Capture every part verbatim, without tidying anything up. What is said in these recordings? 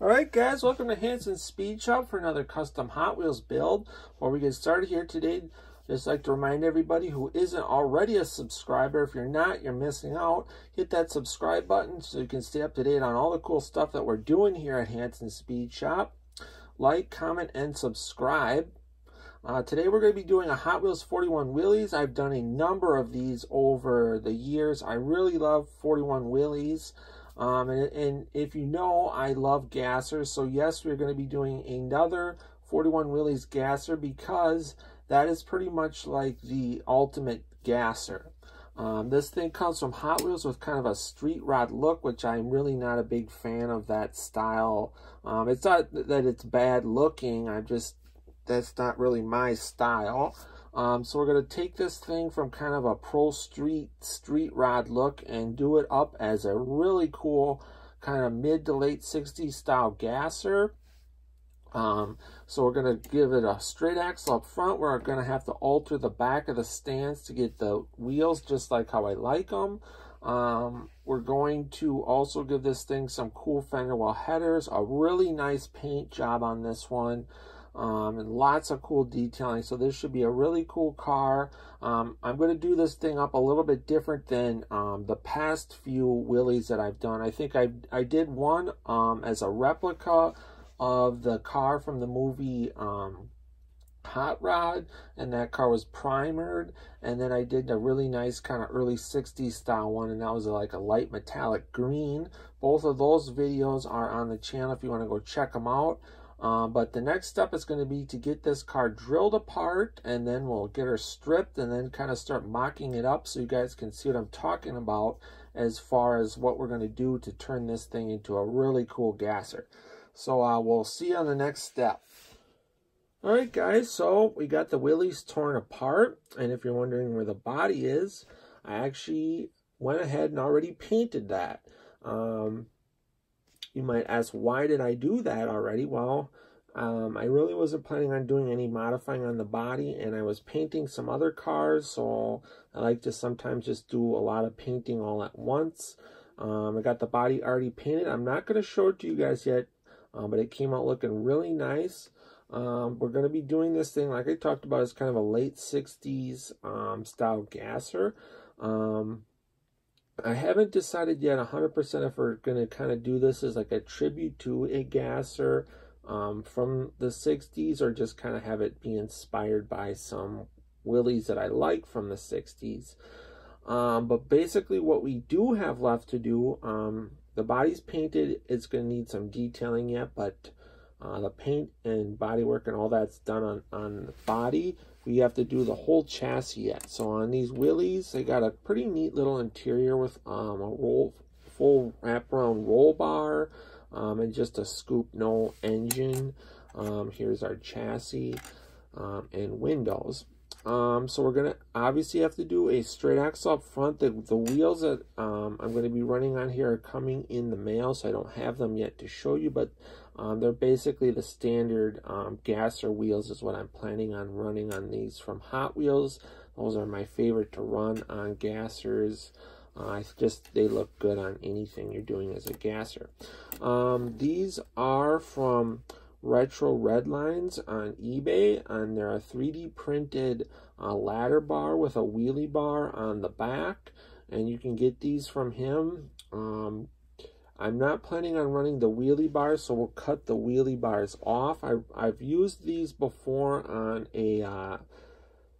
Alright guys, welcome to Hansen's Speed Shop for another custom Hot Wheels build. Before we get started here today, just like to remind everybody who isn't already a subscriber, if you're not, you're missing out. Hit that subscribe button so you can stay up to date on all the cool stuff that we're doing here at Hansen's Speed Shop. Like, comment, and subscribe. Uh, today we're going to be doing a Hot Wheels forty-one Willys. I've done a number of these over the years. I really love forty-one Willys. Um, and, and if you know, I love gassers, so yes, we're going to be doing another forty-one Willys gasser because that is pretty much like the ultimate gasser. Um, this thing comes from Hot Wheels with kind of a street rod look, which I'm really not a big fan of that style. Um, it's not that it's bad looking, I just, that's not really my style. Um, so we're going to take this thing from kind of a pro street, street rod look and do it up as a really cool kind of mid to late sixties style gasser. Um, so we're going to give it a straight axle up front. We're going to have to alter the back of the stands to get the wheels just like how I like them. Um, we're going to also give this thing some cool fender well headers, a really nice paint job on this one. Um, and lots of cool detailing, so this should be a really cool car. Um, I'm going to do this thing up a little bit different than um, the past few Willys that I've done. I think I, I did one um, as a replica of the car from the movie um, Hot Rod, and that car was primered, and then I did a really nice kind of early sixties style one, and that was like a light metallic green. Both of those videos are on the channel if you want to go check them out. Uh, but the next step is going to be to get this car drilled apart, and then we'll get her stripped and then kind of start mocking it up so you guys can see what I'm talking about as far as what we're going to do to turn this thing into a really cool gasser. So uh, we'll see you on the next step. Alright guys, so we got the Willys torn apart, and if you're wondering where the body is, I actually went ahead and already painted that. Um... You might ask, why did I do that already? Well, um, I really wasn't planning on doing any modifying on the body, and I was painting some other cars, so I like to sometimes just do a lot of painting all at once. Um, I got the body already painted. I'm not going to show it to you guys yet, um, but it came out looking really nice. Um, we're going to be doing this thing, like I talked about, as kind of a late sixties um, style gasser. Um, I haven't decided yet one hundred percent if we're going to kind of do this as like a tribute to a gasser um, from the sixties, or just kind of have it be inspired by some Willys that I like from the sixties. Um, but basically what we do have left to do, um, the body's painted, it's going to need some detailing yet, but uh, the paint and bodywork and all that's done on, on the body. We have to do the whole chassis yet. So on these Willys, they got a pretty neat little interior with um, a roll, full wraparound roll bar, um, and just a scoop, no engine. Um, here's our chassis um, and windows. Um, so we're gonna obviously have to do a straight axle up front. The, the wheels that um, I'm gonna be running on here are coming in the mail, so I don't have them yet to show you, but um, they're basically the standard um, gasser wheels is what I'm planning on running on these from Hot Wheels. Those are my favorite to run on gassers. Uh, just they look good on anything you're doing as a gasser. Um, these are from Retro Redlines on eBay, and they're a three D printed uh, ladder bar with a wheelie bar on the back, and you can get these from him. um, I'm not planning on running the wheelie bars, so we'll cut the wheelie bars off. I, I've used these before on a uh,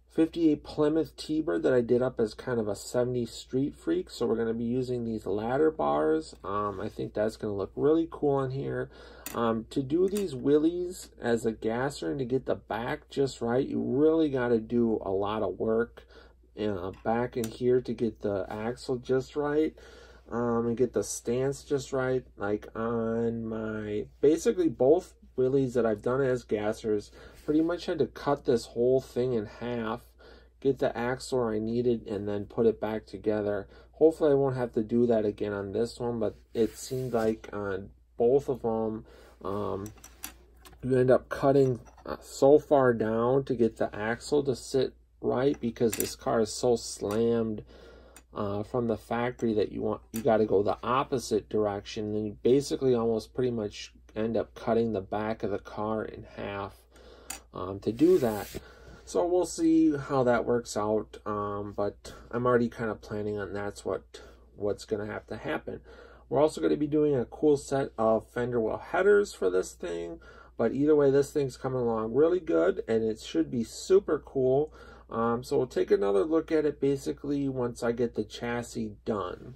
fifty-eight Plymouth T-Bird that I did up as kind of a seventies street freak, so we're going to be using these ladder bars. Um, I think that's going to look really cool on here. Um, to do these Willys as a gasser and to get the back just right, you really got to do a lot of work uh, back in here to get the axle just right. Um, and get the stance just right. Like on my, basically both Willys that I've done as gassers, pretty much had to cut this whole thing in half, get the axle I needed, and then put it back together. Hopefully I won't have to do that again on this one, but it seemed like on both of them, um, you end up cutting uh, so far down to get the axle to sit right, because this car is so slammed Uh, from the factory that you want you got to go the opposite direction, and you basically almost pretty much end up cutting the back of the car in half um, to do that. So we'll see how that works out, um, but I'm already kind of planning on that's what what's going to have to happen. We're also going to be doing a cool set of fender well headers for this thing, but either way, this thing's coming along really good, and it should be super cool. Um, so we'll take another look at it basically once I get the chassis done.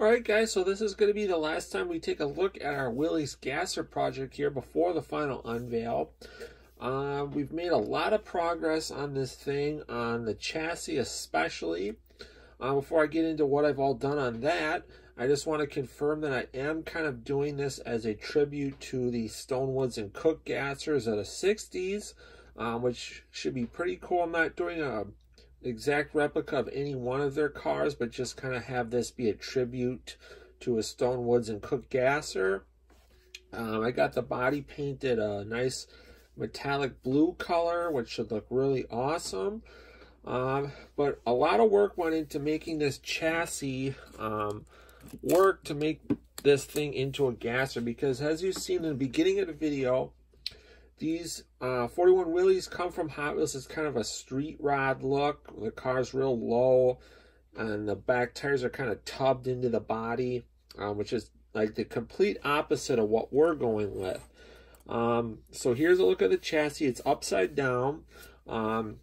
Alright guys, so this is going to be the last time we take a look at our Willys gasser project here before the final unveil. Uh, we've made a lot of progress on this thing, on the chassis especially. Uh, before I get into what I've all done on that, I just want to confirm that I am kind of doing this as a tribute to the Stone Woods and Cook gassers of the sixties, um, which should be pretty cool. I'm not doing a exact replica of any one of their cars, but just kind of have this be a tribute to a Stone Woods and Cook gasser. Um, I got the body painted a nice metallic blue color, which should look really awesome. Um, but a lot of work went into making this chassis um, work to make this thing into a gasser, because as you've seen in the beginning of the video, these uh, forty-one Willys come from Hot Wheels. It's kind of a street rod look. The car's real low, and the back tires are kind of tubbed into the body, um, which is like the complete opposite of what we're going with. Um, so here's a look at the chassis. It's upside down. Um,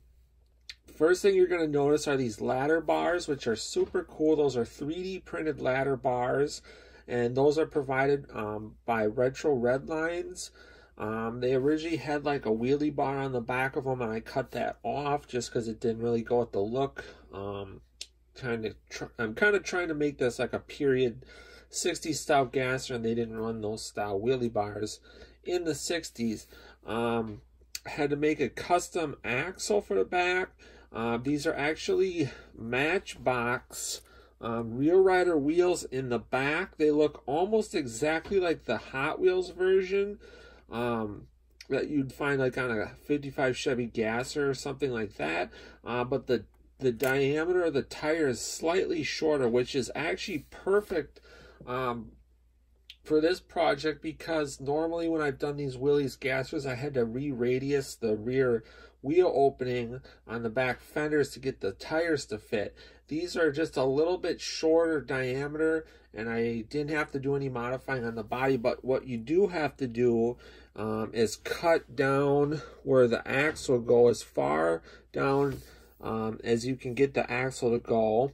first thing you're going to notice are these ladder bars, which are super cool. Those are three D printed ladder bars, and those are provided um, by Retro Redlines. Um, they originally had like a wheelie bar on the back of them, and I cut that off just because it didn't really go with the look. Um, trying to tr I'm kind of trying to make this like a period sixties style gasser, and they didn't run those style wheelie bars in the sixties. Um, I had to make a custom axle for the back. Uh, these are actually Matchbox um, Real Rider wheels in the back. They look almost exactly like the Hot Wheels version um that you'd find like on a fifty-five Chevy gasser or something like that, uh but the the diameter of the tire is slightly shorter, which is actually perfect um for this project, because normally when I've done these Willys gassers, I had to re-radius the rear wheel opening on the back fenders to get the tires to fit. These are just a little bit shorter diameter, and I didn't have to do any modifying on the body, but what you do have to do um, is cut down where the axle go as far down um, as you can get the axle to go.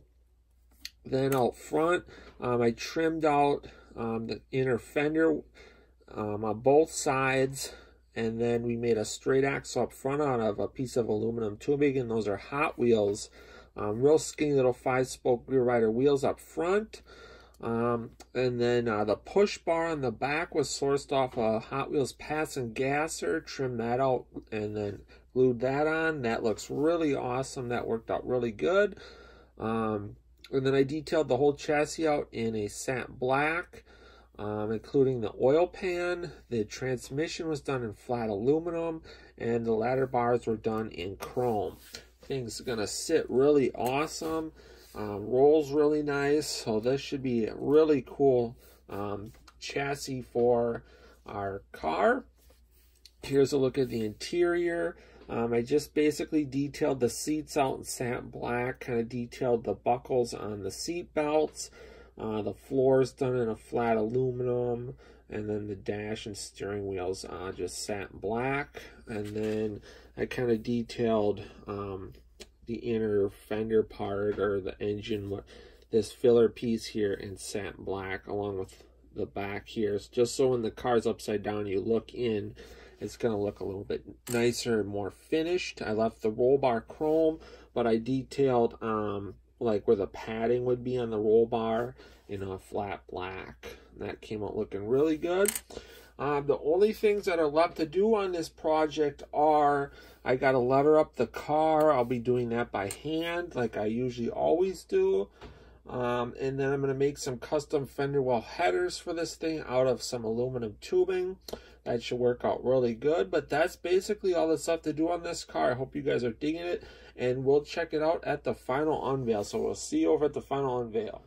Then out front, um, I trimmed out um, the inner fender um, on both sides, and then we made a straight axle up front out of a piece of aluminum tubing, and those are Hot Wheels. Um, real skinny little five-spoke Rear Rider wheels up front. Um, and then uh, the push bar on the back was sourced off a Hot Wheels pass and gasser. Trimmed that out and then glued that on. That looks really awesome. That worked out really good. Um, and then I detailed the whole chassis out in a satin black, um, including the oil pan. The transmission was done in flat aluminum, and the ladder bars were done in chrome. Thing's gonna sit really awesome, um, rolls really nice, so this should be a really cool um, chassis for our car. Here's a look at the interior. um, I just basically detailed the seats out in satin black, kind of detailed the buckles on the seat belts, uh, the floor's done in a flat aluminum, and then the dash and steering wheels uh, just satin black. And then I kind of detailed um, the inner fender part, or the engine, what this filler piece here in satin black, along with the back here, just so when the car's upside down, you look in, it's going to look a little bit nicer and more finished. I left the roll bar chrome, but I detailed um, like where the padding would be on the roll bar in a flat black. And that came out looking really good. Um, the only things that are left to do on this project are, I got to letter up the car. I'll be doing that by hand like I usually always do. Um, and then I'm going to make some custom fender well headers for this thing out of some aluminum tubing. That should work out really good. But that's basically all the stuff to do on this car. I hope you guys are digging it, and we'll check it out at the final unveil. So we'll see you over at the final unveil.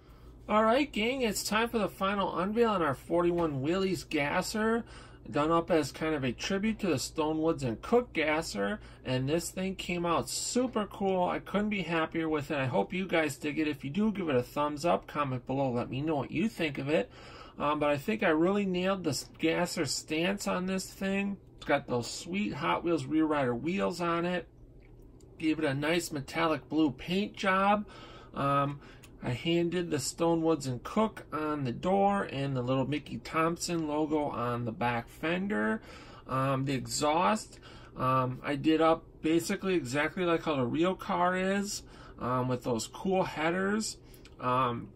Alright gang, it's time for the final unveil on our forty-one Willys gasser, done up as kind of a tribute to the Stone Woods and Cook gasser, and this thing came out super cool. I couldn't be happier with it. I hope you guys dig it. If you do, give it a thumbs up, comment below, let me know what you think of it. Um, but I think I really nailed the gasser stance on this thing. It's got those sweet Hot Wheels Real Rider wheels on it. Gave it a nice metallic blue paint job. Um, I handed the Stone Woods and Cook on the door and the little Mickey Thompson logo on the back fender. Um, the exhaust, um, I did up basically exactly like how the real car is, um, with those cool headers. Um,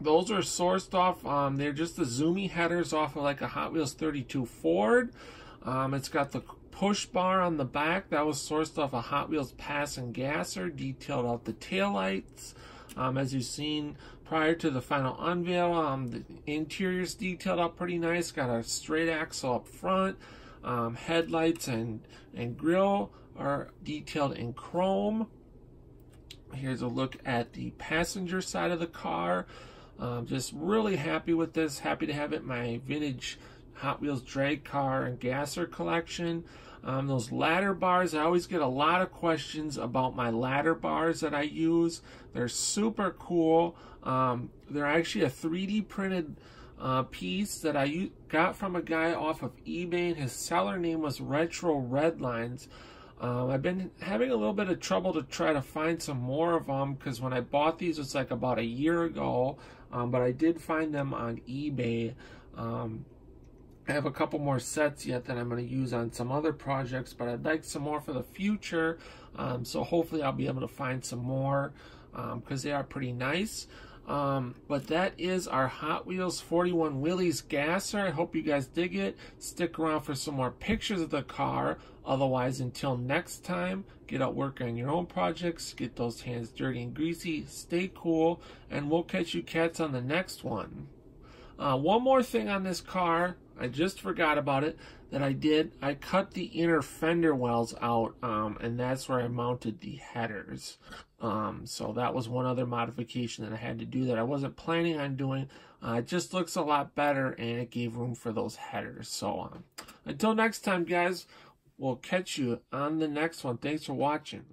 those are sourced off, um, they're just the zoomy headers off of like a Hot Wheels thirty-two Ford. Um, it's got the push bar on the back. That was sourced off a Hot Wheels pass and gasser, detailed out the taillights. Um, as you've seen prior to the final unveil, um, the interior's detailed out pretty nice. Got a straight axle up front. Um, headlights and, and grille are detailed in chrome. Here's a look at the passenger side of the car. Um, just really happy with this. Happy to have it in my vintage Hot Wheels drag car and gasser collection. Um, those ladder bars, I always get a lot of questions about my ladder bars that I use. They're super cool. Um, they're actually a three D printed uh, piece that I got from a guy off of eBay, and his seller name was Retro Redlines. Um, I've been having a little bit of trouble to try to find some more of them, because when I bought these, it's like about a year ago, um, but I did find them on eBay. Um, I have a couple more sets yet that I'm going to use on some other projects, but I'd like some more for the future. Um, so hopefully I'll be able to find some more, because um, they are pretty nice. Um, but that is our Hot Wheels forty-one Willys gasser. I hope you guys dig it. Stick around for some more pictures of the car. Otherwise, until next time, get out working on your own projects. Get those hands dirty and greasy. Stay cool, and we'll catch you cats on the next one. Uh, one more thing on this car, I just forgot about it, that I did. I cut the inner fender wells out, um, and that's where I mounted the headers. Um, so that was one other modification that I had to do that I wasn't planning on doing. Uh, it just looks a lot better, and it gave room for those headers. So um, until next time, guys, we'll catch you on the next one. Thanks for watching.